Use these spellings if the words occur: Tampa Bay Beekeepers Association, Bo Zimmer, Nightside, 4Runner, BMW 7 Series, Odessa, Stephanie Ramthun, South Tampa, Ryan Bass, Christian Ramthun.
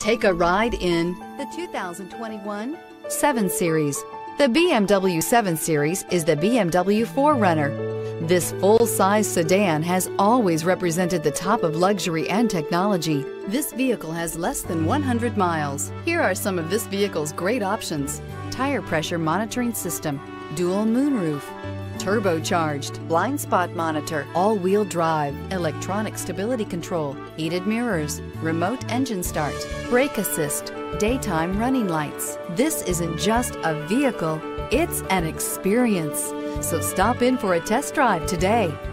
Take a ride in the 2021 7 Series. The BMW 7 Series is the BMW 4Runner. This full-size sedan has always represented the top of luxury and technology. This vehicle has less than 100 miles. Here are some of this vehicle's great options: tire pressure monitoring system, dual moonroof, turbocharged, blind spot monitor, all-wheel drive, electronic stability control, heated mirrors, remote engine start, brake assist, daytime running lights. This isn't just a vehicle, it's an experience. So stop in for a test drive today.